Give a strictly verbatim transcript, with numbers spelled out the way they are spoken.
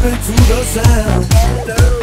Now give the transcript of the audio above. Jumping to the sound.